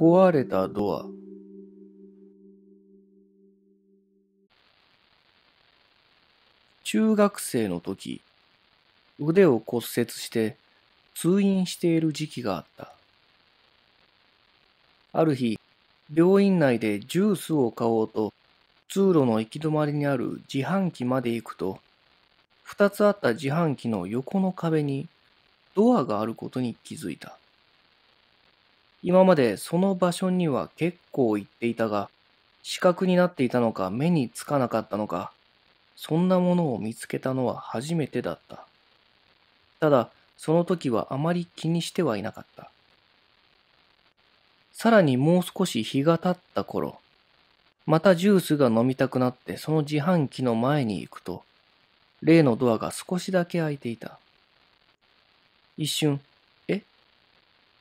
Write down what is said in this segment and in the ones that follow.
壊れたドア中学生の時、腕を骨折して通院している時期があった。ある日、病院内でジュースを買おうと通路の行き止まりにある自販機まで行くと、2つあった自販機の横の壁にドアがあることに気づいた。今までその場所には結構行っていたが、死角になっていたのか目につかなかったのか、そんなものを見つけたのは初めてだった。ただ、その時はあまり気にしてはいなかった。さらにもう少し日が経った頃、またジュースが飲みたくなってその自販機の前に行くと、例のドアが少しだけ開いていた。一瞬、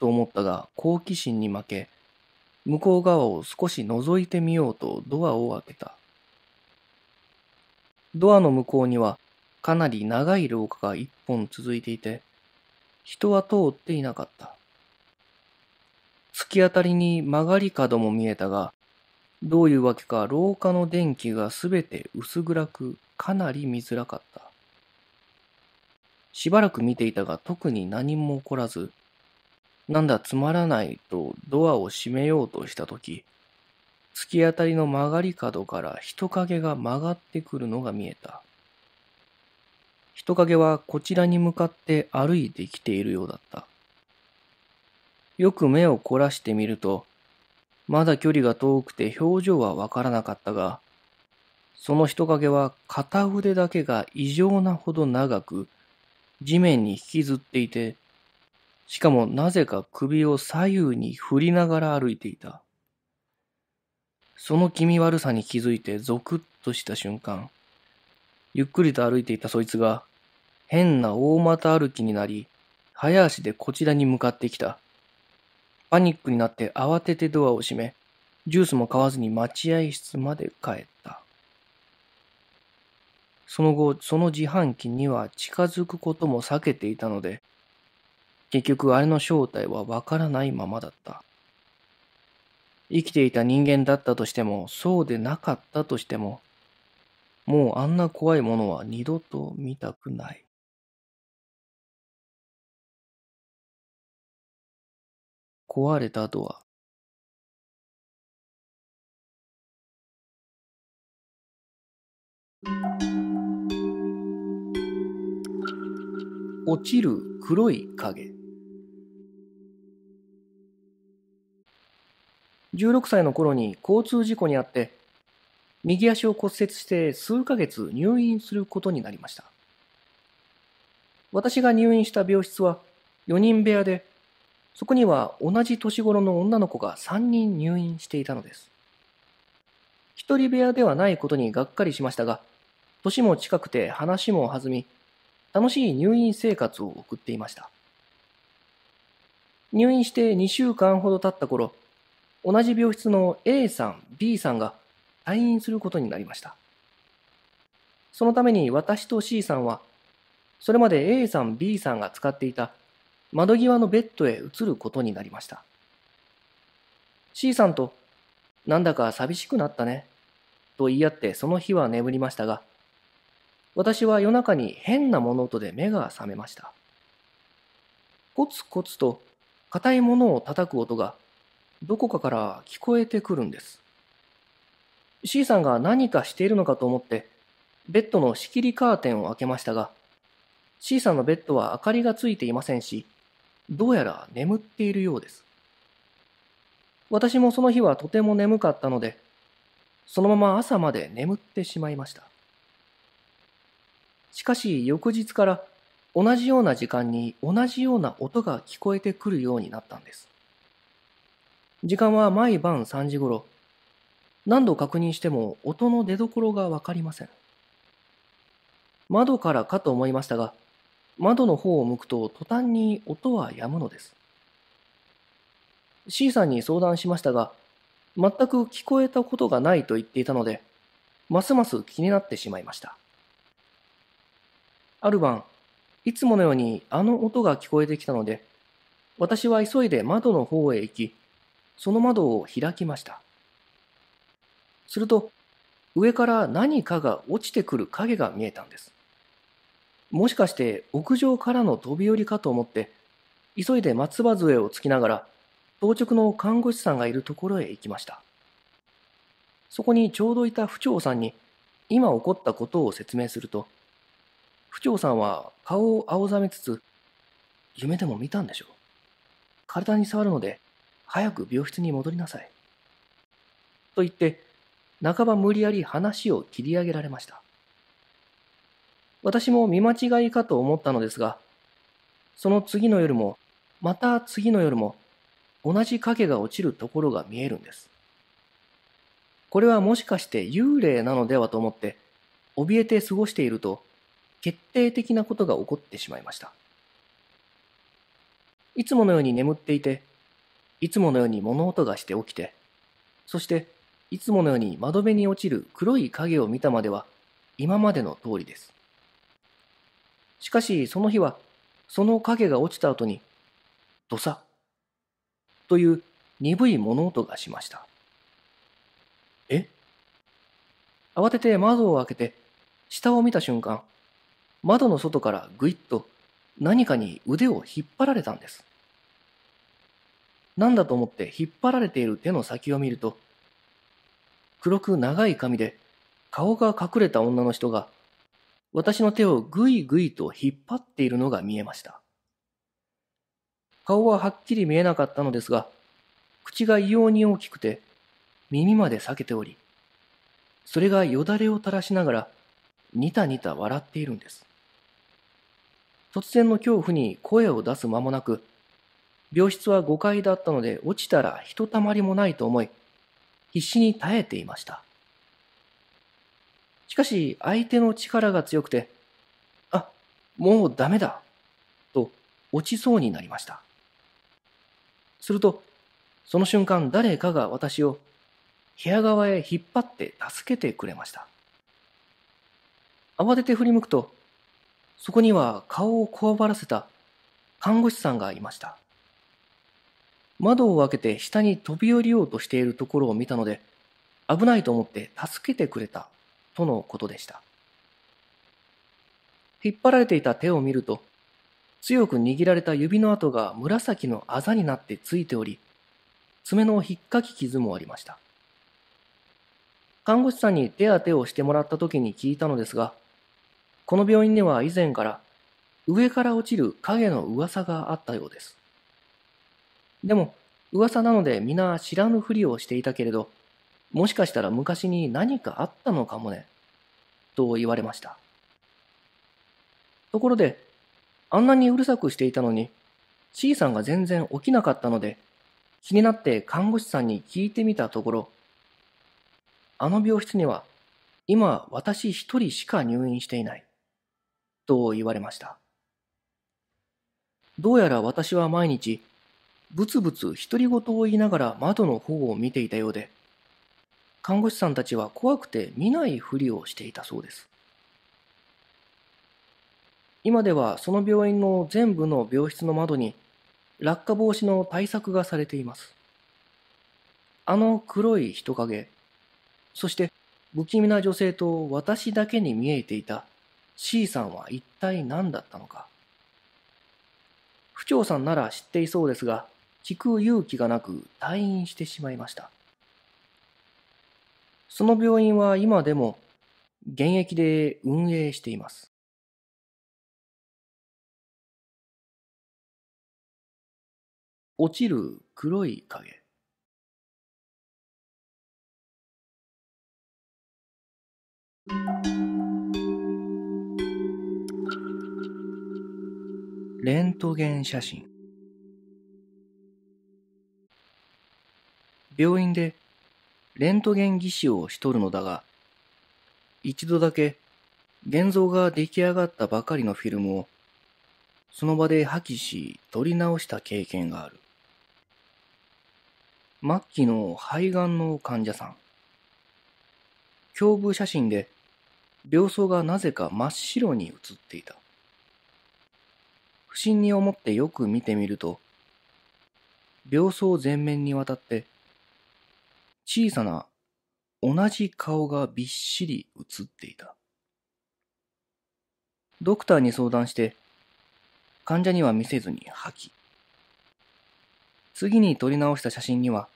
と思ったが好奇心に負け、向こう側を少し覗いてみようとドアを開けた。ドアの向こうにはかなり長い廊下が一本続いていて、人は通っていなかった。突き当たりに曲がり角も見えたが、どういうわけか廊下の電気がすべて薄暗く、かなり見づらかった。しばらく見ていたが特に何も起こらず、なんだつまらないとドアを閉めようとしたとき、突き当たりの曲がり角から人影が曲がってくるのが見えた。人影はこちらに向かって歩いてきているようだった。よく目を凝らしてみると、まだ距離が遠くて表情はわからなかったが、その人影は片腕だけが異常なほど長く地面に引きずっていて、しかもなぜか首を左右に振りながら歩いていた。その気味悪さに気づいてゾクッとした瞬間、ゆっくりと歩いていたそいつが、変な大股歩きになり、早足でこちらに向かってきた。パニックになって慌ててドアを閉め、ジュースも買わずに待合室まで帰った。その後、その自販機には近づくことも避けていたので、結局あれの正体はわからないままだった。生きていた人間だったとしても、そうでなかったとしても、もうあんな怖いものは二度と見たくない。壊れたドア。落ちる黒い影。16歳の頃に交通事故に遭って、右足を骨折して数ヶ月入院することになりました。私が入院した病室は4人部屋で、そこには同じ年頃の女の子が3人入院していたのです。1人部屋ではないことにがっかりしましたが、年も近くて話も弾み、楽しい入院生活を送っていました。入院して2週間ほど経った頃、同じ病室の A さん、B さんが退院することになりました。そのために私と C さんは、それまで A さん、B さんが使っていた窓際のベッドへ移ることになりました。C さんと、なんだか寂しくなったね、と言い合ってその日は眠りましたが、私は夜中に変な物音で目が覚めました。コツコツと硬いものを叩く音が、どこかから聞こえてくるんです。C さんが何かしているのかと思って、ベッドの仕切りカーテンを開けましたが、C さんのベッドは明かりがついていませんし、どうやら眠っているようです。私もその日はとても眠かったので、そのまま朝まで眠ってしまいました。しかし翌日から同じような時間に同じような音が聞こえてくるようになったんです。時間は毎晩3時ごろ、何度確認しても音の出どころがわかりません。窓からかと思いましたが、窓の方を向くと途端に音は止むのです。C さんに相談しましたが、全く聞こえたことがないと言っていたので、ますます気になってしまいました。ある晩、いつものようにあの音が聞こえてきたので、私は急いで窓の方へ行き、その窓を開きました。すると、上から何かが落ちてくる影が見えたんです。もしかして屋上からの飛び降りかと思って、急いで松葉杖をつきながら、当直の看護師さんがいるところへ行きました。そこにちょうどいた府長さんに、今起こったことを説明すると、府長さんは顔を青ざめつつ、夢でも見たんでしょう。体に触るので、早く病室に戻りなさい。と言って、半ば無理やり話を切り上げられました。私も見間違いかと思ったのですが、その次の夜も、また次の夜も、同じ影が落ちるところが見えるんです。これはもしかして幽霊なのではと思って、怯えて過ごしていると、決定的なことが起こってしまいました。いつものように眠っていて、いつものように物音がして起きて、そして、いつものように窓辺に落ちる黒い影を見たまでは今までの通りです。しかしその日はその影が落ちた後にドサッという鈍い物音がしました。え？慌てて窓を開けて下を見た瞬間、窓の外からぐいっと何かに腕を引っ張られたんです。なんだと思って引っ張られている手の先を見ると、黒く長い髪で顔が隠れた女の人が私の手をぐいぐいと引っ張っているのが見えました。顔ははっきり見えなかったのですが、口が異様に大きくて耳まで裂けており、それがよだれを垂らしながらニタニタ笑っているんです。突然の恐怖に声を出す間もなく、病室は5階だったので落ちたらひとたまりもないと思い、必死に耐えていました。しかし相手の力が強くて、あ、もうダメだ、と落ちそうになりました。すると、その瞬間誰かが私を部屋側へ引っ張って助けてくれました。慌てて振り向くと、そこには顔をこわばらせた看護師さんがいました。窓を開けて下に飛び降りようとしているところを見たので、危ないと思って助けてくれた、とのことでした。引っ張られていた手を見ると、強く握られた指の跡が紫のあざになってついており、爪のひっかき傷もありました。看護師さんに手当てをしてもらった時に聞いたのですが、この病院では以前から上から落ちる影の噂があったようです。でも、噂なので皆知らぬふりをしていたけれど、もしかしたら昔に何かあったのかもね、と言われました。ところで、あんなにうるさくしていたのに、C さんが全然起きなかったので、気になって看護師さんに聞いてみたところ、あの病室には、今私一人しか入院していない、と言われました。どうやら私は毎日、ぶつぶつ独り言を言いながら窓の方を見ていたようで、看護師さんたちは怖くて見ないふりをしていたそうです。今ではその病院の全部の病室の窓に落下防止の対策がされています。あの黒い人影、そして不気味な女性と私だけに見えていた C さんは一体何だったのか。府長さんなら知っていそうですが、聞く勇気がなく退院してしまいました。その病院は今でも現役で運営しています。落ちる黒い影。レントゲン写真。病院でレントゲン技師をしとるのだが、一度だけ現像が出来上がったばかりのフィルムをその場で破棄し撮り直した経験がある。末期の肺がんの患者さん。胸部写真で病巣がなぜか真っ白に写っていた。不審に思ってよく見てみると、病巣全面にわたって小さな同じ顔がびっしり映っていた。ドクターに相談して、患者には見せずに破棄。次に撮り直した写真には、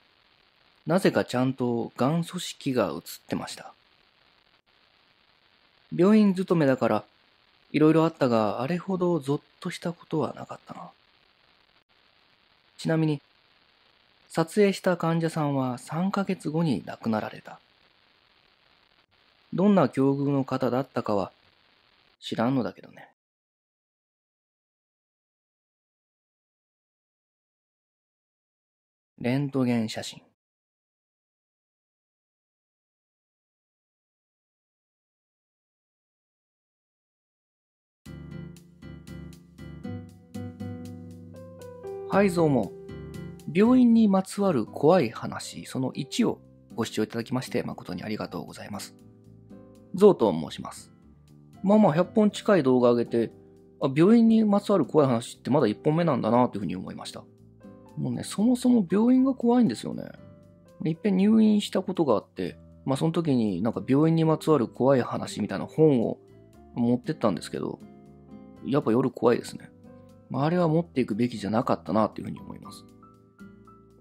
なぜかちゃんとがん組織が写ってました。病院勤めだから、いろいろあったが、あれほどゾッとしたことはなかったな。ちなみに、撮影した患者さんは3ヶ月後に亡くなられた。どんな境遇の方だったかは知らんのだけどね。レントゲン写真。はい、どうも。病院にまつわる怖い話、その1をご視聴いただきまして誠にありがとうございます。ゾウと申します。まあ100本近い動画上げて、病院にまつわる怖い話ってまだ1本目なんだなというふうに思いました。もうね、そもそも病院が怖いんですよね。いっぺん入院したことがあって、その時になんか病院にまつわる怖い話みたいな本を持ってったんですけど、やっぱ夜怖いですね。あれは持っていくべきじゃなかったなというふうに思います。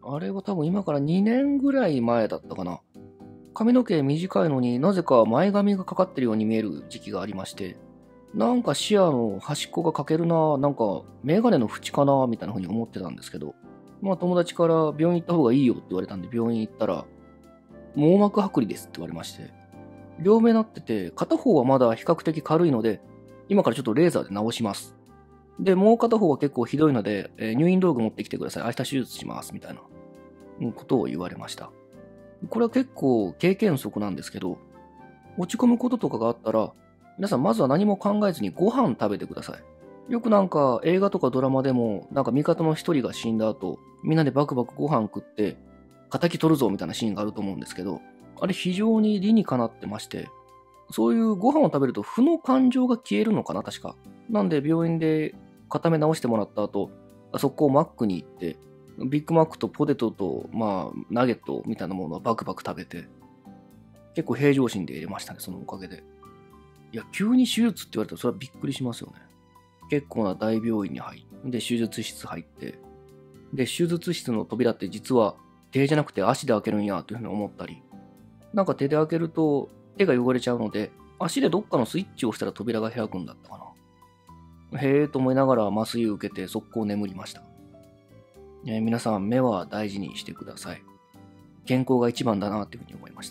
あれは多分今から2年ぐらい前だったかな。髪の毛短いのになぜか前髪がかかってるように見える時期がありまして、なんか視野の端っこが欠けるな、なんかメガネの縁かな、みたいな風に思ってたんですけど、友達から病院行った方がいいよって言われたんで病院行ったら、網膜剥離ですって言われまして、両目なってて、片方はまだ比較的軽いので、今からちょっとレーザーで直します。で、もう片方は結構ひどいので、入院道具持ってきてください。明日手術します。みたいなことを言われました。これは結構経験則なんですけど、落ち込むこととかがあったら、皆さんまずは何も考えずにご飯食べてください。よくなんか映画とかドラマでも、なんか味方の一人が死んだ後、みんなでバクバクご飯食って、仇取るぞみたいなシーンがあると思うんですけど、あれ非常に理にかなってまして、そういうご飯を食べると負の感情が消えるのかな、確か。なんで病院で固め直してもらった後、速攻マックに行って、ビッグマックとポテトと、ナゲットみたいなものをバクバク食べて、結構平常心で入れましたね、そのおかげで。いや、急に手術って言われたらそれはびっくりしますよね。結構な大病院に入って、で、手術室入って、で、手術室の扉って実は手じゃなくて足で開けるんや、というふうに思ったり、なんか手で開けると手が汚れちゃうので、足でどっかのスイッチを押したら扉が開くんだったかな。へえと思いながら麻酔を受けて速攻眠りました。皆さん目は大事にしてください。健康が一番だなというふうに思いまし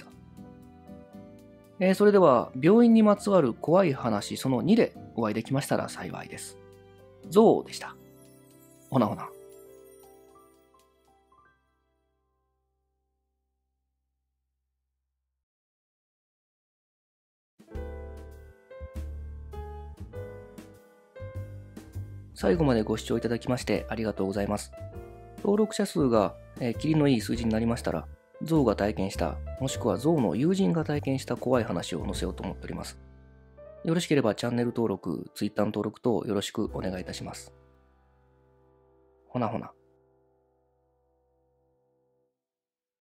た。それでは病院にまつわる怖い話その2でお会いできましたら幸いです。ゾウでした。ほなほな。最後までご視聴いただきましてありがとうございます。登録者数がキリのいい数字になりましたら、ゾウが体験した、もしくはゾウの友人が体験した怖い話を載せようと思っております。よろしければチャンネル登録、Twitter の登録等よろしくお願いいたします。ほなほな。